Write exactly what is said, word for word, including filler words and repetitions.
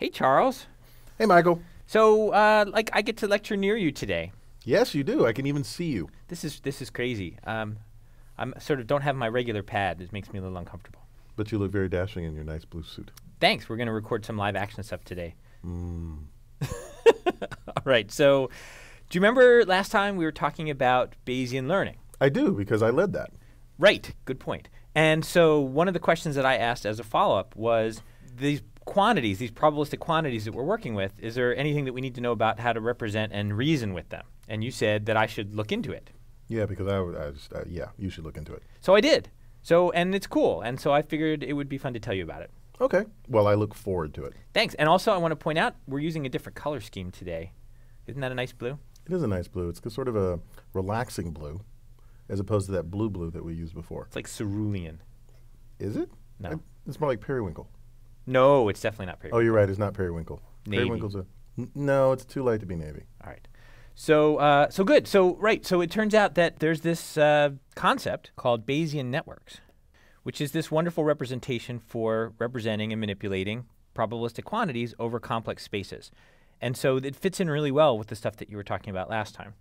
Hey, Charles. Hey, Michael. So, uh, like, I get to lecture near you today. Yes, you do. I can even see you. This is this is crazy. Um, I'm sort of don't have my regular pad. It makes me a little uncomfortable. But you look very dashing in your nice blue suit. Thanks. We're going to record some live action stuff today. Mm. All right. So, do you remember last time we were talking about Bayesian learning? I do, because I led that. Right. Good point. And so one of the questions that I asked as a follow-up was these quantities, these probabilistic quantities that we're working with, is there anything that we need to know about how to represent and reason with them? And you said that I should look into it. Yeah, because I would, I just, uh, yeah, you should look into it. So I did. So, and it's cool. And so I figured it would be fun to tell you about it. Okay. Well, I look forward to it. Thanks. And also I want to point out we're using a different color scheme today. Isn't that a nice blue? It is a nice blue. It's sort of a relaxing blue, as opposed to that blue blue that we used before. It's like cerulean. Is it? No. I, it's more like periwinkle. No, it's definitely not periwinkle. Oh, you're right. It's not periwinkle. Navy. Periwinkle's a, n no, it's too light to be navy. All right. So, uh, so good. So, right. So it turns out that there's this uh, concept called Bayesian networks, which is this wonderful representation for representing and manipulating probabilistic quantities over complex spaces. And so it fits in really well with the stuff that you were talking about last time.